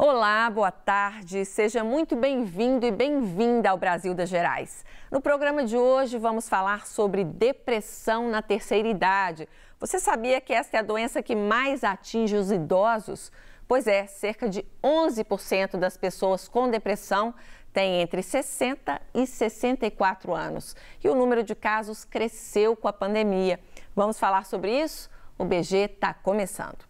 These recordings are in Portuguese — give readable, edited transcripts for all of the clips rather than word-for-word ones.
Olá, boa tarde, seja muito bem-vindo e bem-vinda ao Brasil das Gerais. No programa de hoje vamos falar sobre depressão na terceira idade. Você sabia que esta é a doença que mais atinge os idosos? Pois é, cerca de 11% das pessoas com depressão têm entre 60 e 64 anos. E o número de casos cresceu com a pandemia. Vamos falar sobre isso? O BG está começando.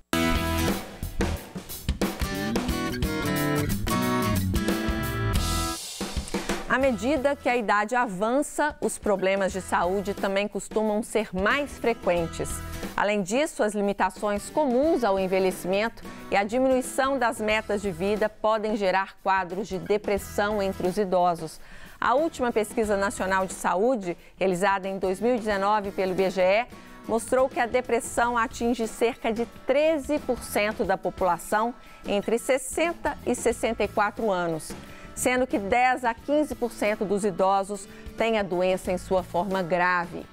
À medida que a idade avança, os problemas de saúde também costumam ser mais frequentes. Além disso, as limitações comuns ao envelhecimento e a diminuição das metas de vida podem gerar quadros de depressão entre os idosos. A última pesquisa nacional de saúde, realizada em 2019 pelo IBGE, mostrou que a depressão atinge cerca de 13% da população entre 60 e 64 anos. Sendo que 10 a 15% dos idosos têm a doença em sua forma grave.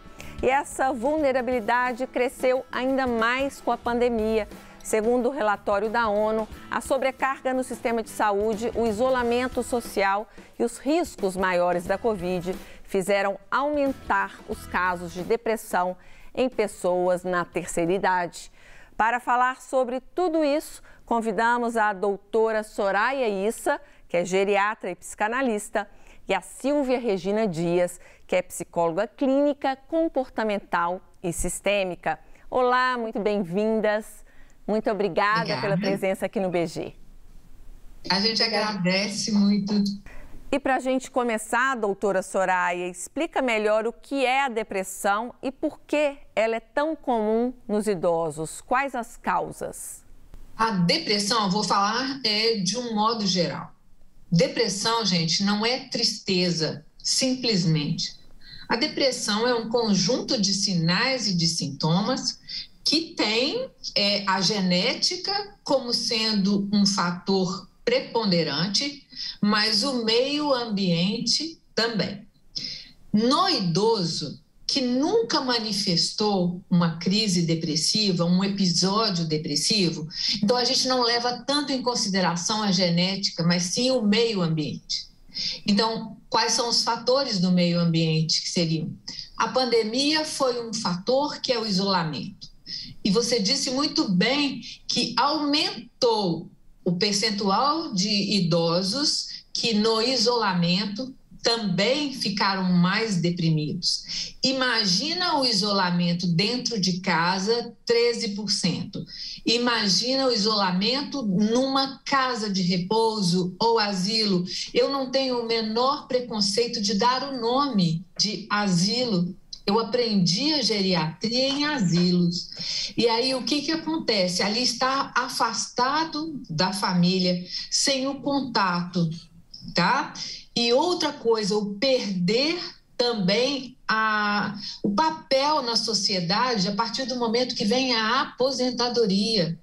E essa vulnerabilidade cresceu ainda mais com a pandemia. Segundo o relatório da ONU, a sobrecarga no sistema de saúde, o isolamento social e os riscos maiores da Covid fizeram aumentar os casos de depressão em pessoas na terceira idade. Para falar sobre tudo isso, convidamos a doutora Soraya Issa, que é geriatra e psicanalista, e a Silvia Regina Dias, que é psicóloga clínica, comportamental e sistêmica. Olá, muito bem-vindas. Muito obrigada pela presença aqui no BG. A gente agradece muito. E para a gente começar, doutora Soraya, explica melhor o que é a depressão e por que ela é tão comum nos idosos. Quais as causas? A depressão, eu vou falar de um modo geral. Depressão, gente, não é tristeza, simplesmente. A depressão é um conjunto de sinais e de sintomas que tem a genética como sendo um fator preponderante, mas o meio ambiente também. No idoso que nunca manifestou uma crise depressiva, um episódio depressivo, então a gente não leva tanto em consideração a genética, mas sim o meio ambiente. Então, quais são os fatores do meio ambiente que seriam? A pandemia foi um fator que é o isolamento. E você disse muito bem que aumentou o percentual de idosos que no isolamento também ficaram mais deprimidos. Imagina o isolamento dentro de casa, 13%. Imagina o isolamento numa casa de repouso ou asilo. Eu não tenho o menor preconceito de dar o nome de asilo. Eu aprendi a geriatria em asilos. E aí, o que acontece? Ali está afastado da família, sem o contato, tá? E outra coisa, o perder também o papel na sociedade a partir do momento que vem a aposentadoria.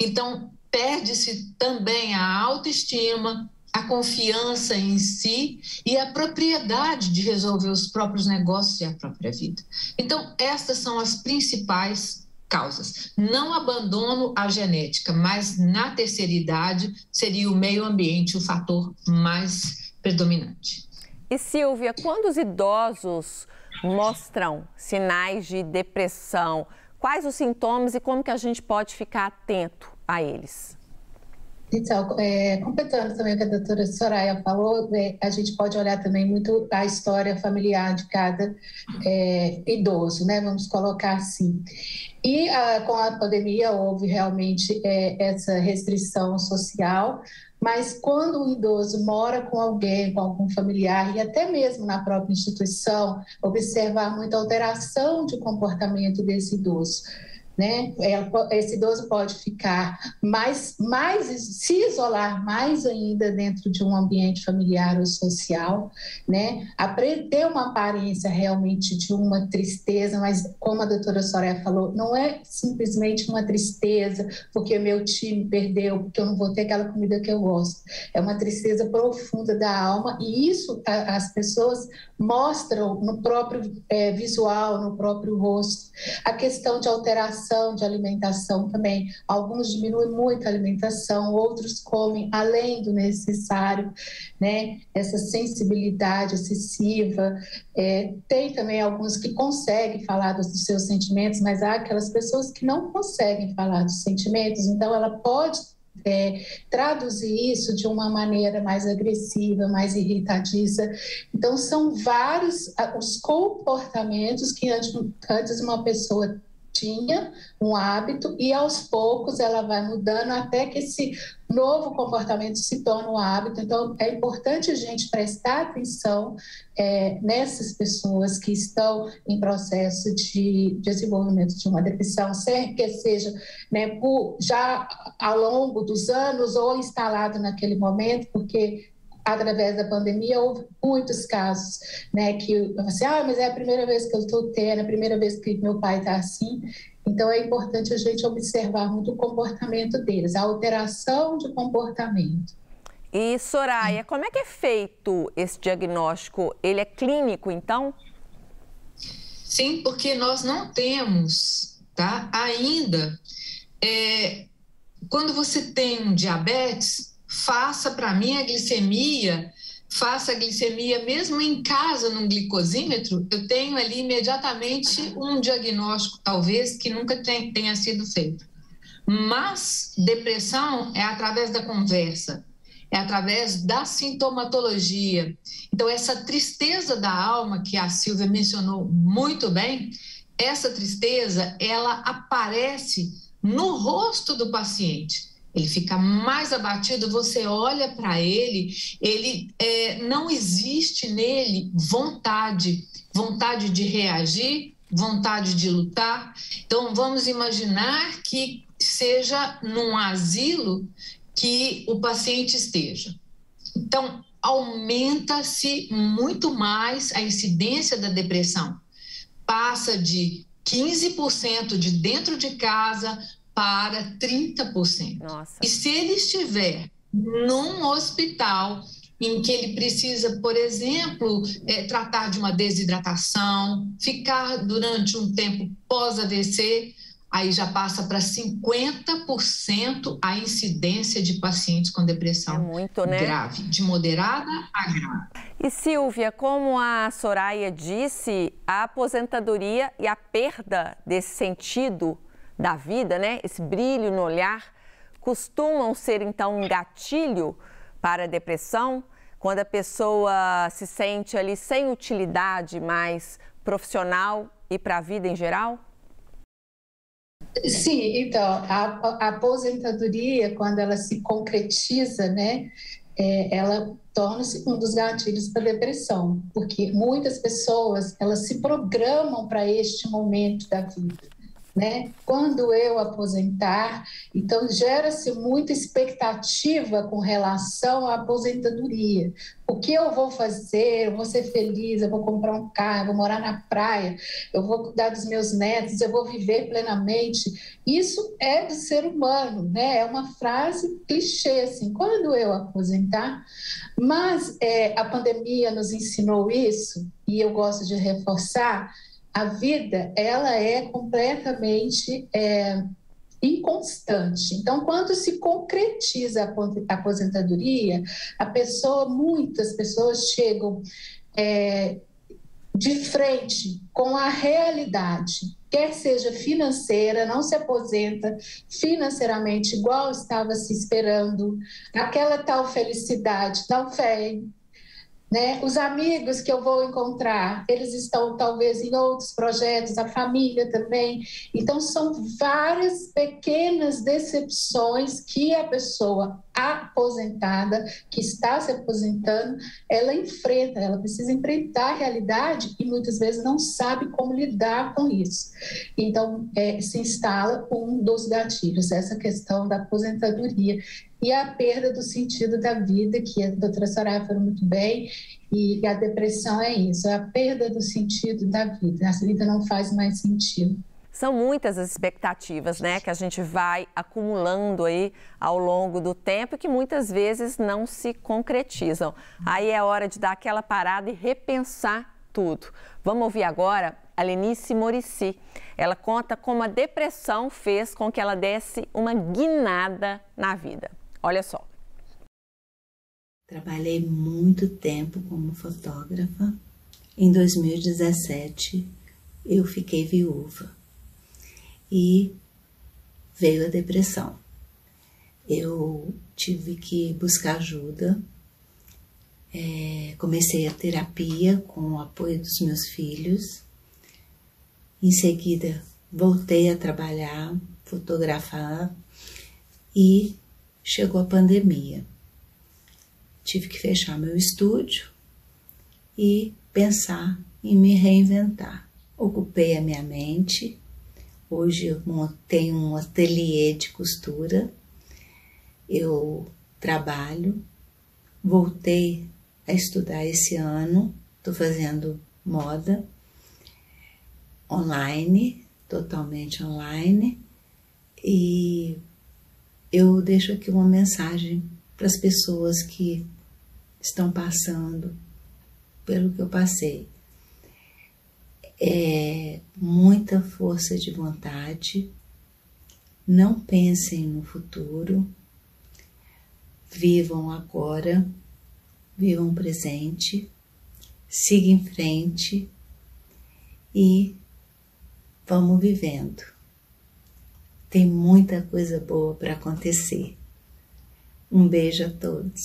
Então, perde-se também a autoestima, a confiança em si e a propriedade de resolver os próprios negócios e a própria vida. Então, estas são as principais causas. Não abandono a genética, mas na terceira idade seria o meio ambiente o fator mais predominante. E Silvia, quando os idosos mostram sinais de depressão, quais os sintomas e como que a gente pode ficar atento a eles? Então, completando também o que a doutora Soraya falou, a gente pode olhar também muito a história familiar de cada idoso, né? Vamos colocar assim. E com a pandemia houve realmente essa restrição social, mas quando o idoso mora com alguém, com algum familiar e até mesmo na própria instituição, observar muita alteração de comportamento desse idoso. Né? Esse idoso pode ficar se isolar mais ainda dentro de um ambiente familiar ou social, né? Ter uma aparência realmente de uma tristeza, mas como a doutora Soraya falou, não é simplesmente uma tristeza porque meu time perdeu, porque eu não vou ter aquela comida que eu gosto. É uma tristeza profunda da alma e isso as pessoas mostram no próprio visual, no próprio rosto. A questão de alteração variação de alimentação também. Alguns diminuem muito a alimentação, outros comem além do necessário, né? Essa sensibilidade excessiva. Tem também alguns que conseguem falar dos seus sentimentos, mas há aquelas pessoas que não conseguem falar dos sentimentos, então ela pode traduzir isso de uma maneira mais agressiva, mais irritadiça. Então, são vários os comportamentos que antes uma pessoa tinha um hábito e aos poucos ela vai mudando até que esse novo comportamento se torna um hábito. Então, é importante a gente prestar atenção nessas pessoas que estão em processo de desenvolvimento de uma depressão, ser que seja, né, já ao longo dos anos ou instalado naquele momento, porque através da pandemia houve muitos casos, né, que assim, mas é a primeira vez que eu estou tendo, é a primeira vez que meu pai está assim. Então é importante a gente observar muito o comportamento deles, a alteração de comportamento. E Soraya, como é que é feito esse diagnóstico? Ele é clínico, então? Sim, porque nós não temos, tá? Ainda, quando você tem um diabetes, faça para mim a glicemia, mesmo em casa, num glicosímetro, eu tenho ali imediatamente um diagnóstico, talvez, que nunca tenha sido feito. Mas depressão é através da conversa, é através da sintomatologia. Então, essa tristeza da alma que a Silvia mencionou muito bem, essa tristeza, ela aparece no rosto do paciente. Ele fica mais abatido, você olha para ele, não existe nele vontade de reagir, vontade de lutar. Então, vamos imaginar que seja num asilo que o paciente esteja. Então, aumenta-se muito mais a incidência da depressão. Passa de 15% de dentro de casa para 30%. Nossa. E se ele estiver num hospital em que ele precisa, por exemplo, tratar de uma desidratação, ficar durante um tempo pós-AVC, aí já passa para 50% a incidência de pacientes com depressão grave, de moderada a grave. E Silvia, como a Soraya disse, a aposentadoria e a perda desse sentido da vida, né? Esse brilho no olhar, costumam ser, então, um gatilho para a depressão, quando a pessoa se sente ali sem utilidade mais profissional e para a vida em geral? Sim, então, a aposentadoria, quando ela se concretiza, né? Ela torna-se um dos gatilhos para a depressão, porque muitas pessoas, elas se programam para este momento da vida. Né? Quando eu aposentar, então gera-se muita expectativa com relação à aposentadoria. O que eu vou fazer? Eu vou ser feliz, eu vou comprar um carro, eu vou morar na praia, eu vou cuidar dos meus netos, eu vou viver plenamente. Isso é do ser humano, né? É uma frase clichê, assim, quando eu aposentar. Mas a pandemia nos ensinou isso, e eu gosto de reforçar. A vida, ela é completamente inconstante. Então, quando se concretiza a aposentadoria, muitas pessoas chegam de frente com a realidade, quer seja financeira, não se aposenta financeiramente igual estava se esperando, aquela tal felicidade, tal fé, né? Os amigos que eu vou encontrar, eles estão talvez em outros projetos, a família também. Então, são várias pequenas decepções que a pessoa aposentada, que está se aposentando, ela enfrenta, ela precisa enfrentar a realidade e muitas vezes não sabe como lidar com isso. Então, se instala um dos gatilhos, essa questão da aposentadoria e a perda do sentido da vida, que a doutora Soraya falou muito bem, e a depressão é isso, é a perda do sentido da vida, a vida não faz mais sentido. São muitas as expectativas, né, que a gente vai acumulando aí ao longo do tempo e que muitas vezes não se concretizam. Aí é hora de dar aquela parada e repensar tudo. Vamos ouvir agora a Lenice Morici. Ela conta como a depressão fez com que ela desse uma guinada na vida. Olha só. Trabalhei muito tempo como fotógrafa. Em 2017, eu fiquei viúva e veio a depressão. Eu tive que buscar ajuda. Comecei a terapia com o apoio dos meus filhos. Em seguida, voltei a trabalhar, fotografar e chegou a pandemia. Tive que fechar meu estúdio e pensar em me reinventar. Ocupei a minha mente. Hoje eu tenho um ateliê de costura. Eu trabalho, voltei a estudar esse ano, estou fazendo moda online, totalmente online, e eu deixo aqui uma mensagem para as pessoas que estão passando pelo que eu passei. Muita força de vontade, não pensem no futuro, vivam agora, vivam o presente, siga em frente e vamos vivendo. Tem muita coisa boa para acontecer. Um beijo a todos.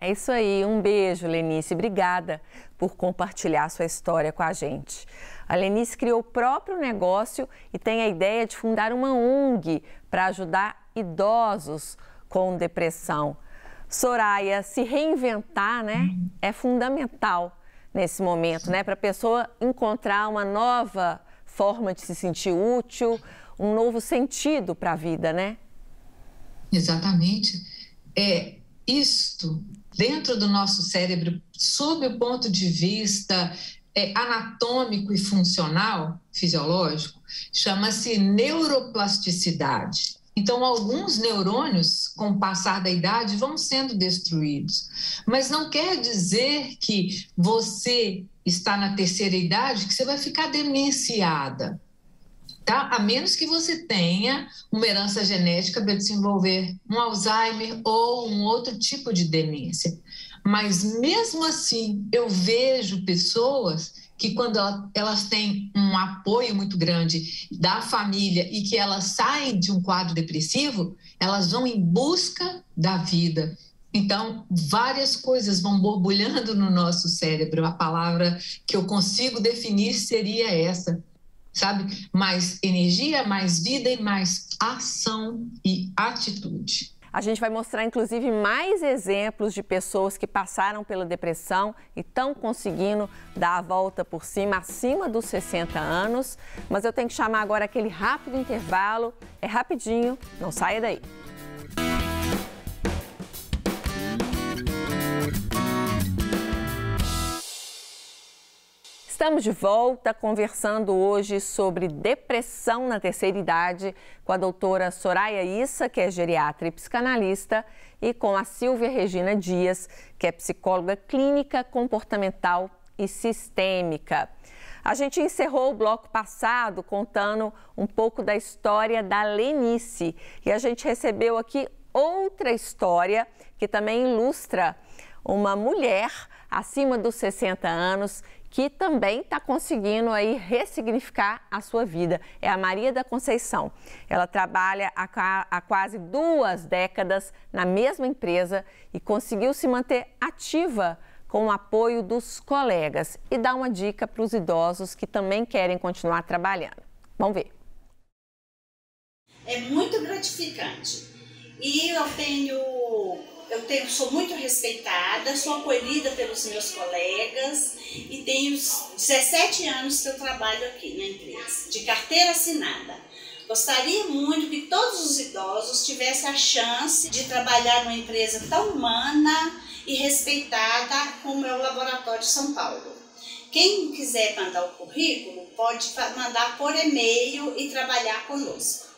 É isso aí, um beijo, Lenice. Obrigada por compartilhar sua história com a gente. A Lenice criou o próprio negócio e tem a ideia de fundar uma ONG para ajudar idosos com depressão. Soraya, se reinventar, né, é fundamental nesse momento, né, para a pessoa encontrar uma nova forma de se sentir útil, um novo sentido para a vida, né? Exatamente. Isto, dentro do nosso cérebro, sob o ponto de vista anatômico e funcional, fisiológico, chama-se neuroplasticidade. Então, alguns neurônios, com o passar da idade, vão sendo destruídos. Mas não quer dizer que você está na terceira idade que você vai ficar demenciada, tá? A menos que você tenha uma herança genética para desenvolver um Alzheimer ou um outro tipo de demência. Mas, mesmo assim, eu vejo pessoas que quando elas têm um apoio muito grande da família e que elas saem de um quadro depressivo, elas vão em busca da vida. Então, várias coisas vão borbulhando no nosso cérebro. A palavra que eu consigo definir seria essa, sabe? Mais energia, mais vida e mais ação e atitude. A gente vai mostrar, inclusive, mais exemplos de pessoas que passaram pela depressão e estão conseguindo dar a volta por cima, acima dos 60 anos. Mas eu tenho que chamar agora aquele rápido intervalo. É rapidinho, não saia daí. Estamos de volta conversando hoje sobre depressão na terceira idade com a doutora Soraya Issa, que é geriatra e psicanalista, e com a Silvia Regina Dias, que é psicóloga clínica, comportamental e sistêmica. A gente encerrou o bloco passado contando um pouco da história da Lenice e a gente recebeu aqui outra história que também ilustra uma mulher acima dos 60 anos que também está conseguindo aí ressignificar a sua vida. É a Maria da Conceição. Ela trabalha há quase 2 décadas na mesma empresa e conseguiu se manter ativa com o apoio dos colegas e dá uma dica para os idosos que também querem continuar trabalhando. Vamos ver. É muito gratificante e eu sou muito respeitada, sou acolhida pelos meus colegas e tenho 17 anos que eu trabalho aqui na empresa, de carteira assinada. Gostaria muito que todos os idosos tivessem a chance de trabalhar numa empresa tão humana e respeitada como é o Laboratório São Paulo. Quem quiser mandar o currículo, pode mandar por e-mail e trabalhar conosco.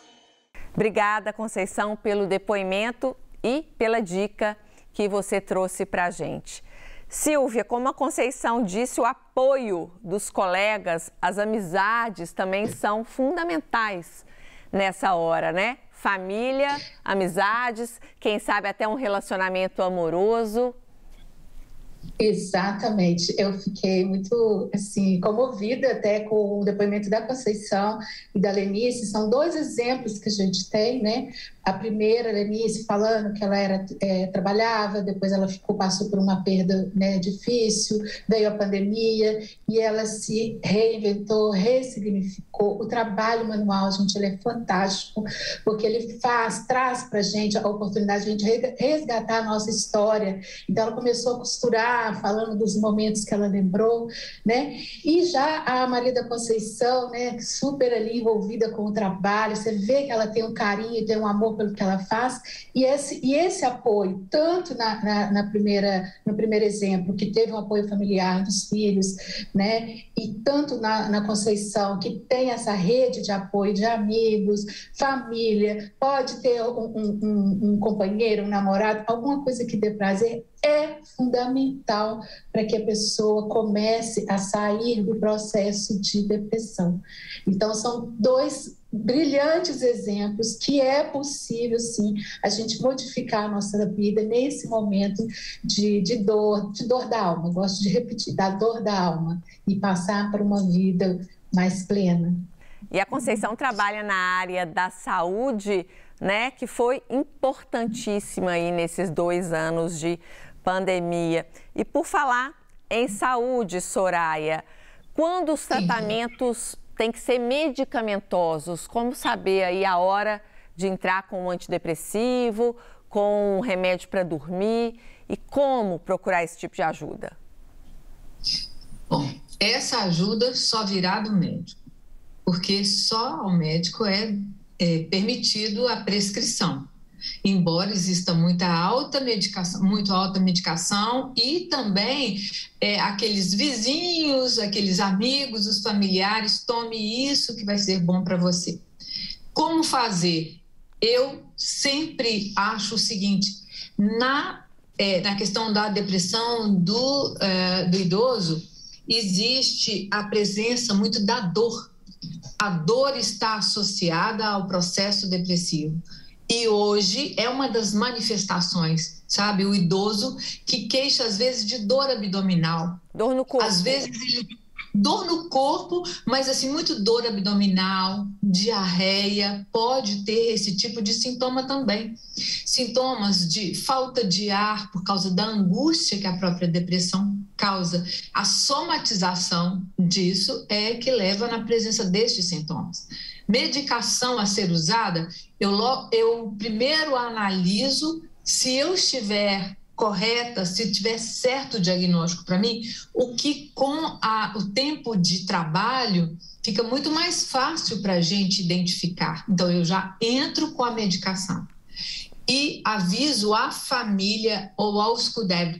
Obrigada, Conceição, pelo depoimento e pela dica que você trouxe para a gente. Silvia, como a Conceição disse, o apoio dos colegas, as amizades também são fundamentais nessa hora, né? Família, amizades, quem sabe até um relacionamento amoroso. Exatamente, eu fiquei muito assim comovida até com o depoimento da Conceição e da Lenice. São dois exemplos que a gente tem, né? A primeira, a Lenice falando que ela trabalhava, depois ela passou por uma perda, né, difícil, veio a pandemia e ela se reinventou, ressignificou. O trabalho manual, gente, ele é fantástico, porque ele traz para a gente a oportunidade de a gente resgatar a nossa história. Então, ela começou a costurar, falando dos momentos que ela lembrou, né? E já a Maria da Conceição, né, super ali envolvida com o trabalho, você vê que ela tem um carinho, tem um amor pelo que ela faz, e esse apoio, tanto no primeiro exemplo, que teve um apoio familiar dos filhos, né? E tanto na Conceição, que tem essa rede de apoio de amigos, família, pode ter um companheiro, um namorado, alguma coisa que dê prazer, é fundamental para que a pessoa comece a sair do processo de depressão. Então, são dois brilhantes exemplos que é possível, sim, a gente modificar a nossa vida nesse momento de dor da alma. Eu gosto de repetir, da dor da alma, e passar para uma vida mais plena. E a Conceição trabalha na área da saúde, né, que foi importantíssima aí nesses 2 anos de pandemia. E por falar em saúde, Soraya, quando os tratamentos têm que ser medicamentosos, como saber aí a hora de entrar com um antidepressivo, com um remédio para dormir, e como procurar esse tipo de ajuda? Bom, essa ajuda só virá do médico, porque só ao médico é permitido a prescrição, embora exista muito alta medicação e também aqueles vizinhos, aqueles amigos, os familiares, tome isso que vai ser bom para você. Como fazer? Eu sempre acho o seguinte, na questão da depressão do idoso, existe a presença muito da dor. A dor está associada ao processo depressivo e hoje é uma das manifestações, sabe? O idoso que queixa às vezes de dor abdominal. Dor no corpo. Às vezes dor no corpo, mas assim, muito dor abdominal, diarreia, pode ter esse tipo de sintoma também. Sintomas de falta de ar por causa da angústia que a própria depressão causa. A somatização disso é que leva na presença destes sintomas. Medicação a ser usada, eu primeiro analiso se eu estiver correta, se tiver certo o diagnóstico para mim, o que com o tempo de trabalho fica muito mais fácil para a gente identificar. Então, eu já entro com a medicação e aviso a família ou aos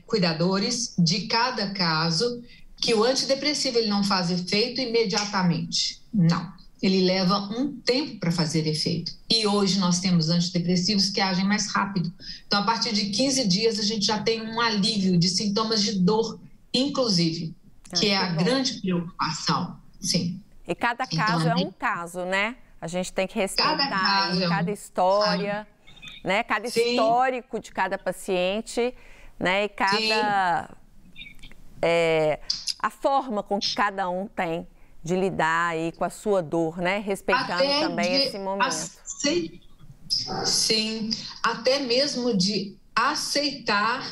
cuidadores de cada caso que o antidepressivo ele não faz efeito imediatamente, não. Ele leva um tempo para fazer efeito. E hoje nós temos antidepressivos que agem mais rápido. Então, a partir de 15 dias, a gente já tem um alívio de sintomas de dor, inclusive, que é a grande preocupação. Sim. E cada caso é um caso, né? A gente tem que respeitar cada história, né? Cada histórico de cada paciente, né? E cada... a forma com que cada um tem de lidar aí com a sua dor, né? Respeitando até também esse momento. Sim, até mesmo de aceitar,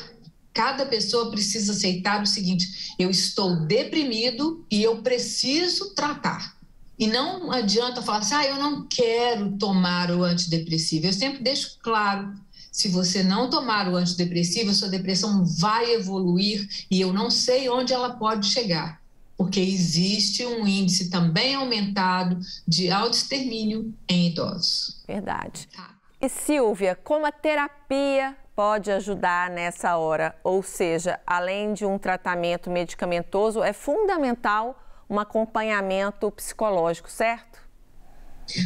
cada pessoa precisa aceitar o seguinte, eu estou deprimido e eu preciso tratar. E não adianta falar assim, eu não quero tomar o antidepressivo. Eu sempre deixo claro, se você não tomar o antidepressivo, a sua depressão vai evoluir e eu não sei onde ela pode chegar. Porque existe um índice também aumentado de autoextermínio em idosos. Verdade. Tá. E Silvia, como a terapia pode ajudar nessa hora? Ou seja, além de um tratamento medicamentoso, é fundamental um acompanhamento psicológico, certo?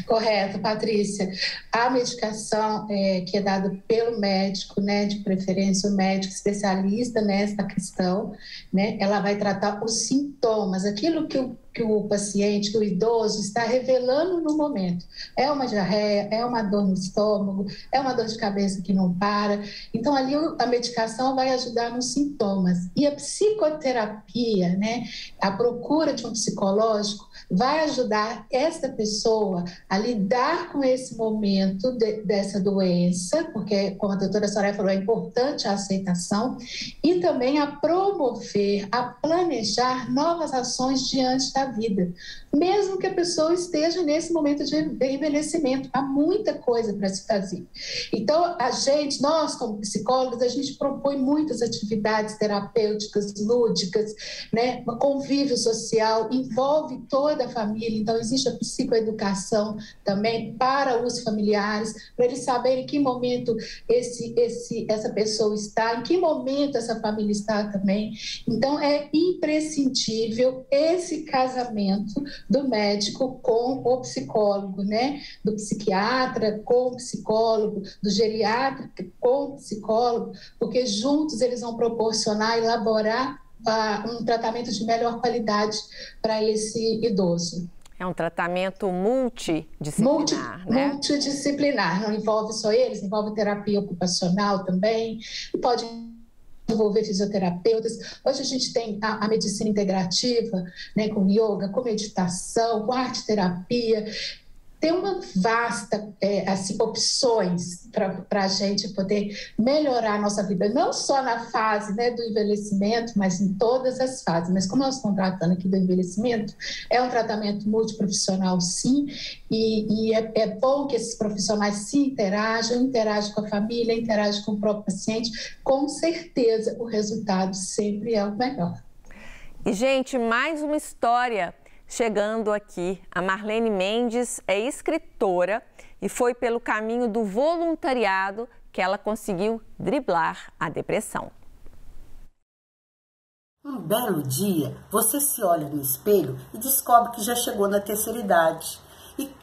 Correto, Patrícia. A medicação que é dada pelo médico, né, de preferência o médico especialista nessa questão, né, ela vai tratar os sintomas, aquilo que o paciente, que o idoso está revelando no momento. É uma diarreia, é uma dor no estômago, é uma dor de cabeça que não para. Então, ali a medicação vai ajudar nos sintomas. E a psicoterapia, né, a procura de um psicológico, vai ajudar essa pessoa a lidar com esse momento dessa doença, porque, como a doutora Soraya falou, é importante a aceitação, e também a promover, a planejar novas ações diante da vida. Mesmo que a pessoa esteja nesse momento de envelhecimento, há muita coisa para se fazer. Então, nós como psicólogos, a gente propõe muitas atividades terapêuticas, lúdicas, né? Convívio social, envolve toda a família, então existe a psicoeducação também para os familiares, para eles saberem em que momento essa pessoa está, em que momento essa família está também. Então, é imprescindível esse casamento do médico com o psicólogo, né? Do psiquiatra com o psicólogo, do geriatra com o psicólogo, porque juntos eles vão proporcionar, elaborar um tratamento de melhor qualidade para esse idoso. É um tratamento multidisciplinar, né? Multidisciplinar, não envolve só eles, envolve terapia ocupacional também, pode envolver fisioterapeutas. Hoje a gente tem a medicina integrativa, né, com yoga, com meditação, com arte-terapia. Tem uma vasta opções para a gente poder melhorar a nossa vida, não só na fase, né, do envelhecimento, mas em todas as fases. Mas como nós estamos tratando aqui do envelhecimento, é um tratamento multiprofissional, sim, e é bom que esses profissionais se interagem com a família, interagem com o próprio paciente. Com certeza o resultado sempre é o melhor. E, gente, mais uma história chegando aqui. A Marlene Mendes é escritora e foi pelo caminho do voluntariado que ela conseguiu driblar a depressão. Um belo dia, você se olha no espelho e descobre que já chegou na terceira idade.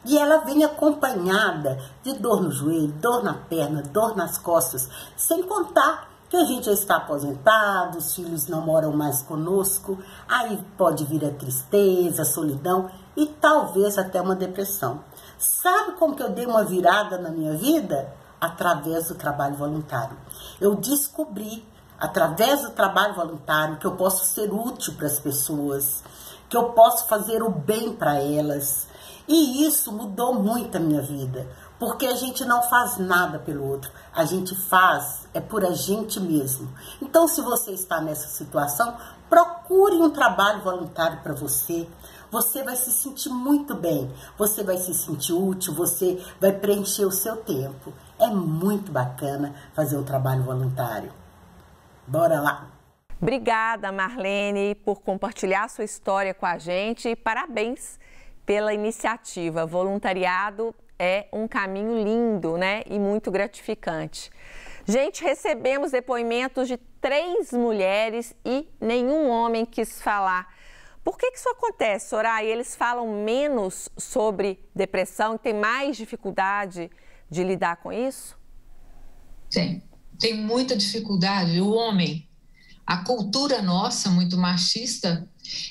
E ela vem acompanhada de dor no joelho, dor na perna, dor nas costas, sem contar que a gente já está aposentado, os filhos não moram mais conosco, aí pode vir a tristeza, a solidão e talvez até uma depressão. Sabe como que eu dei uma virada na minha vida? Através do trabalho voluntário. Eu descobri, através do trabalho voluntário, que eu posso ser útil para as pessoas, que eu posso fazer o bem para elas. E isso mudou muito a minha vida. Porque a gente não faz nada pelo outro, a gente faz é por a gente mesmo. Então, se você está nessa situação, procure um trabalho voluntário para você. Você vai se sentir muito bem, você vai se sentir útil, você vai preencher o seu tempo. É muito bacana fazer um trabalho voluntário. Bora lá! Obrigada, Marlene, por compartilhar sua história com a gente e parabéns pela iniciativa. Voluntariado é um caminho lindo, né? E muito gratificante. Gente, recebemos depoimentos de 3 mulheres e nenhum homem quis falar. Por que isso acontece, Soraya? Eles falam menos sobre depressão e têm mais dificuldade de lidar com isso? Sim, tem muita dificuldade. O homem, a cultura nossa, muito machista,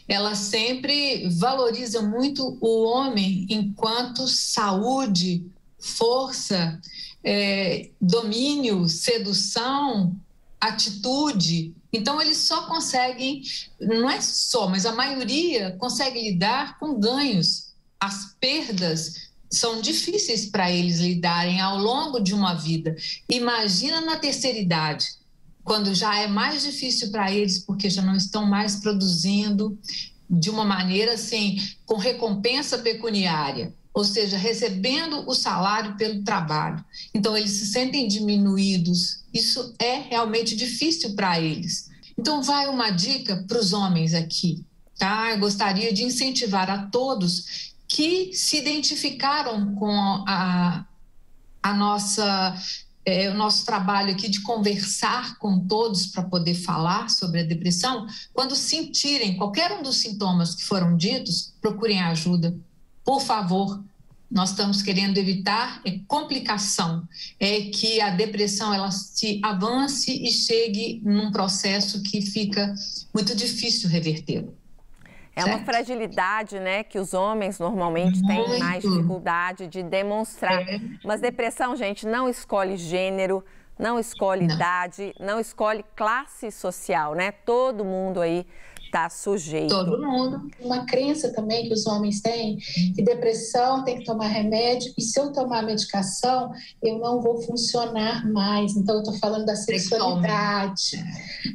ela sempre valoriza muito o homem enquanto saúde, força, domínio, sedução, atitude. Então, eles só conseguem, não é só, mas a maioria consegue lidar com ganhos. As perdas são difíceis para eles lidarem ao longo de uma vida. Imagina na terceira idade, quando já é mais difícil para eles, porque já não estão mais produzindo de uma maneira assim, com recompensa pecuniária, ou seja, recebendo o salário pelo trabalho. Então, eles se sentem diminuídos. Isso é realmente difícil para eles. Então, vai uma dica para os homens aqui, tá? Eu gostaria de incentivar a todos que se identificaram com a nossa... o nosso trabalho aqui de conversar com todos para poder falar sobre a depressão. Quando sentirem qualquer um dos sintomas que foram ditos, procurem ajuda, por favor. nós estamos querendo evitar complicação, que a depressão ela se avance e chegue num processo que fica muito difícil revertê-lo. É uma fragilidade, né, que os homens normalmente têm mais dificuldade de demonstrar. Mas depressão, gente, não escolhe gênero, não escolhe idade, não escolhe classe social, né? Todo mundo aí está sujeito. Todo mundo. Uma crença também que os homens têm, que depressão tem que tomar remédio e se eu tomar medicação, eu não vou funcionar mais. Então, eu estou falando da sexualidade,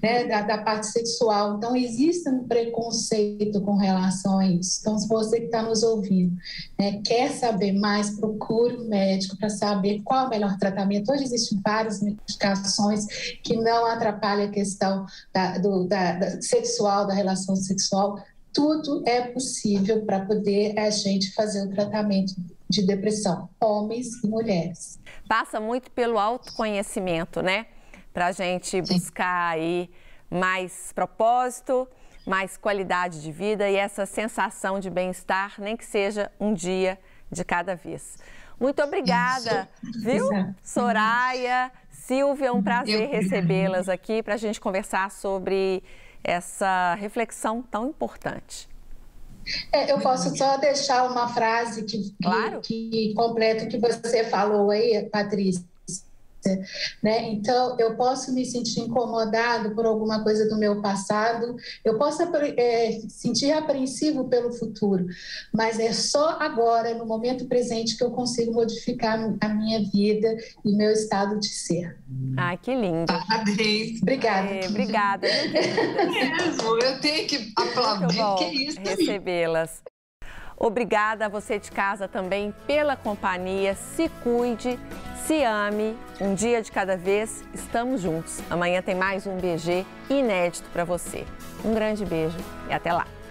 né? Da parte sexual. Então, existe um preconceito com relação a isso. Então, se você que está nos ouvindo, né, quer saber mais, procure um médico para saber qual é o melhor tratamento. Hoje existem várias medicações que não atrapalham a questão da relação sexual. Tudo é possível para poder a gente fazer o tratamento de depressão, homens e mulheres. Passa muito pelo autoconhecimento, né? Para a gente buscar aí mais propósito, mais qualidade de vida e essa sensação de bem-estar, nem que seja um dia de cada vez. Muito obrigada, viu? Soraya, Silvia, um prazer recebê-las aqui para a gente conversar sobre essa reflexão tão importante. Eu posso só deixar uma frase que completa o que você falou aí, Patrícia. Né? Então, eu posso me sentir incomodado por alguma coisa do meu passado, eu posso sentir apreensivo pelo futuro, mas é só agora, no momento presente, que eu consigo modificar a minha vida e meu estado de ser. Ai, que lindo. Parabéns. Obrigada. Obrigada. Eu tenho que aplaudir. Que é isso, recebê-las. Obrigada a você de casa também pela companhia. Se cuide, se ame, um dia de cada vez, estamos juntos. Amanhã tem mais um BG inédito para você. Um grande beijo e até lá.